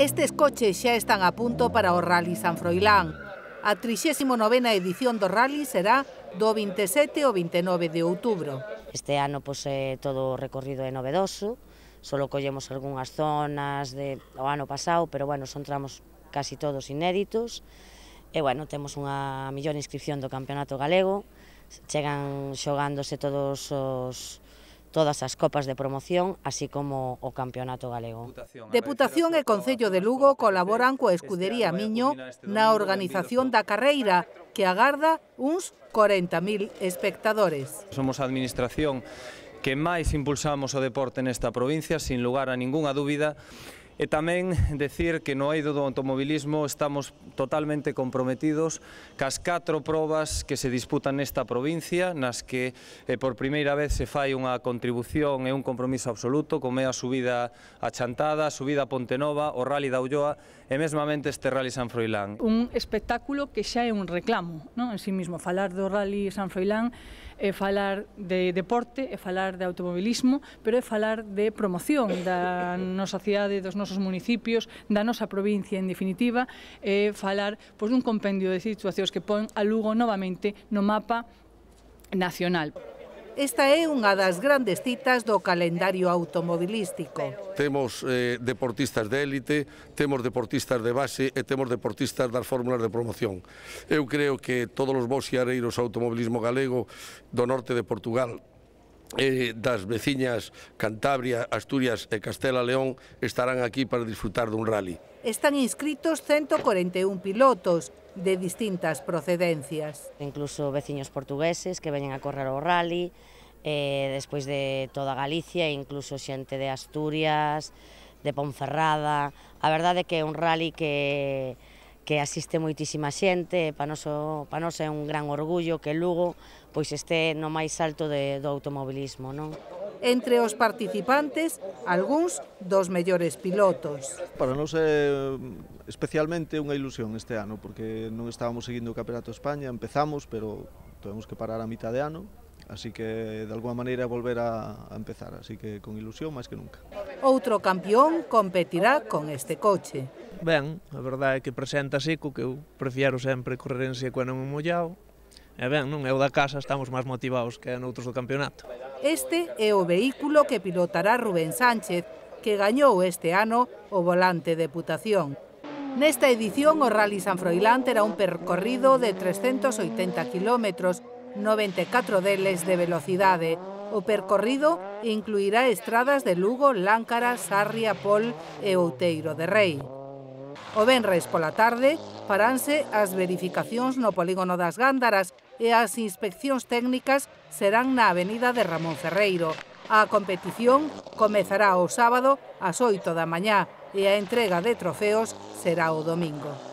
Estes coches xa están a punto para o Rally San Froilán. A 39ª edición do Rally será do 27 ao 29 de outubro. Este ano todo o recorrido é novedoso, solo collemos algunhas zonas do ano pasado, pero bueno, son tramos casi todos inéditos. E bueno, temos unha millón inscripción do Campeonato Galego, chegan xogándose todas as copas de promoción, así como o Campeonato Galego. Deputación e Concello de Lugo colaboran coa Escudería Miño na organización da carreira, que agarda uns 40.000 espectadores. Somos a administración que máis impulsamos o deporte nesta provincia, sin lugar a ningunha dúbida, e tamén decir que no eido do automobilismo estamos totalmente comprometidos cas 4 probas que se disputan nesta provincia, nas que por primeira vez se fai unha contribución e un compromiso absoluto, como é a subida a Chantada, a subida a Ponte Nova, o Rally de Ulloa e mesmamente este Rally San Froilán. Un espectáculo que xa é un reclamo, non? En sí mismo, falar do Rally San Froilán é falar de deporte, é falar de automobilismo, pero é falar de promoción da nosa cidade, dos nosos municipios, da nosa provincia, en definitiva, falar dun compendio de situacións que pon a Lugo novamente no mapa nacional. Esta é unha das grandes citas do calendario automobilístico. Temos deportistas de élite, temos deportistas de base e temos deportistas das fórmulas de promoción. Eu creo que todos os bons xiareiros do automobilismo galego do norte de Portugal, das veciñas Cantabria, Asturias e Castela León estarán aquí para disfrutar dun rally. Están inscritos 141 pilotos de distintas procedencias. Incluso veciños portugueses que veñen a correr o rally, despois de toda Galicia, incluso xente de Asturias, de Ponferrada. A verdade é que é un rally que asiste moitísima xente, para nós é un gran orgullo que Lugo pois este no máis alto do automobilismo, non? Entre os participantes, algúns dos mellores pilotos. Para nós é especialmente unha ilusión este ano, porque non estábamos seguindo o Campeonato de España, empezamos, pero tuvemos que parar a mitad de ano, así que de alguma maneira volver a empezar, así que con ilusión máis que nunca. Outro campeón competirá con este coche. Ben, a verdade é que presenta seco, que eu prefiero sempre correr en seco e non mollado. E ben, non é o da casa, estamos máis motivados que noutros do campeonato. Este é o vehículo que pilotará Rubén Sánchez, que gañou este ano o volante Deputación. Nesta edición o Rally San Froilán terá un percorrido de 380 kilómetros, 94 deles de velocidade. O percorrido incluirá estradas de Lugo, Láncara, Sarria, Pol e Outeiro de Rey. O venres pola tarde faránse as verificacións no polígono das Gándaras e as inspeccións técnicas serán na avenida de Ramón Ferreiro. A competición comezará o sábado ás 8 da mañá e a entrega de trofeos será o domingo.